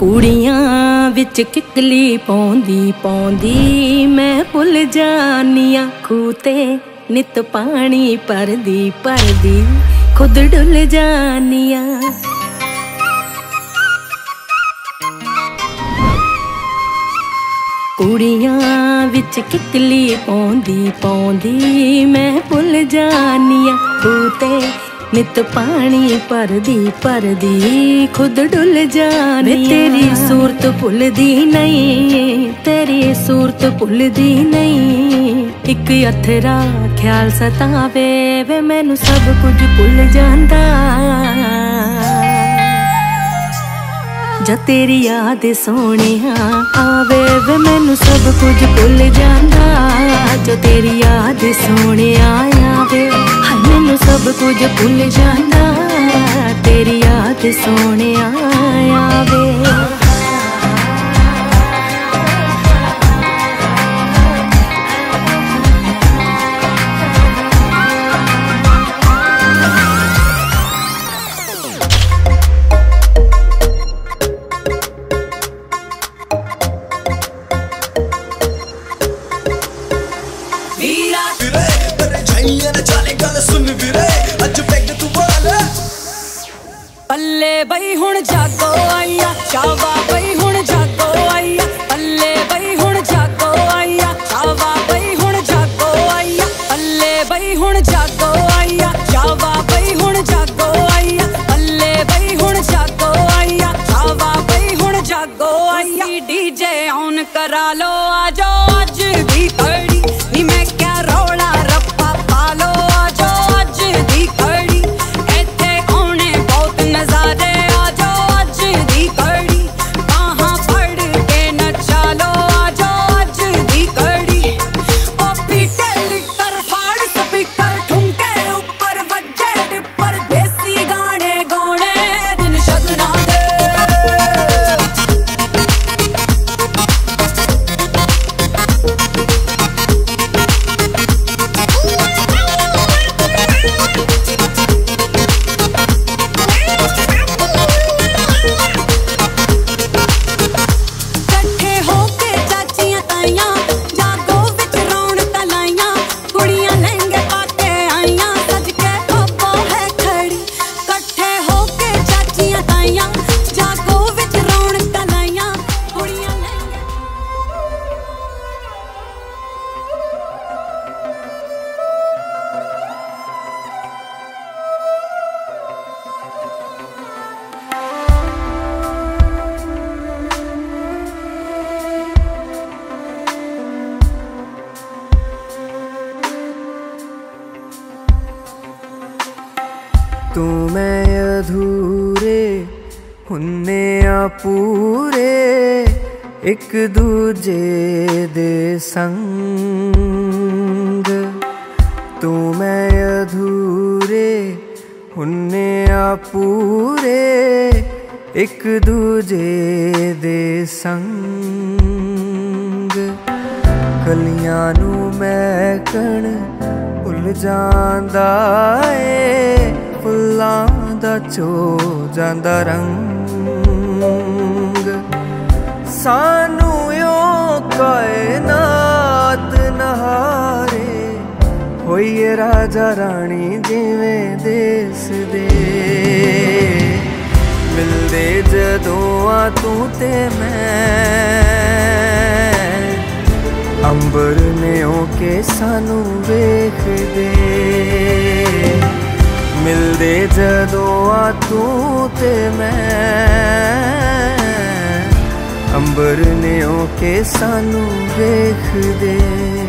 कुड़ियां विच किकली पौंदी पौंदी मैं भुल जानियां, खूते नित पानी परदी परदी खुद डुल जानियां। कुड़ियां विच किकली पौंदी पौंदी मैं भुल जानियां, खूते नित पानी परदी परदी खुद डुल जाने। तेरी सूरत भुलदी नहीं, तेरी सूरत भुलदी नहीं। इक अथरा ख्याल सतावे वे मैनू सब कुछ भुल जांदा। जा तेरी याद सोनिया आवे वे मैनू सब कुछ भुल जांदा। जो तेरी याद सोनिया आवे मैनू सब कुछ भुल जांदा। तेरी याद सोने आवे अल्ले बई हुण जागो आईया शावा बई हुण जागो आईया। अल्ले बई हुण जागो आईया शावा बई हुण जागो आईया। अल्ले बई हुण जागो आईया शावा बई हुण जागो आईया। अल्ले बई हुण जागो आईया शावा बई हुण जागो आईया। डीजे ऑन करा लो आजो आज भी खड़ी नी मैं क्या रोला रप्पा पालो। आजो आज भी खड़ी नजारे आजो आज दी कड़ी कहाँ पढ़ के न चालो। आजो आज दी कड़ी पॉपी टेली कर फाड़ स्पीकर ठुमके ऊपर बजे डिपर देसी गाने गाने दिन शगना दे। तू मैं अधूरे हुन्ने आपूरे एक दूजे दे संग। तू मैं अधूरे हुन्ने आपूरे एक दूजे दे संग। गलियां नू महकण भुल जांदा ए फुलां दा चो जांदा रंग। सानू यो कायनात नहारे होइए राजा रानी जिवें देश दे। मिलदे जदों आ तू ते मैं अंबर ने ओके सानू वेख दे। मिलदे जदों आ तू ते मैं अंबर ने ओके सानू वेख दे।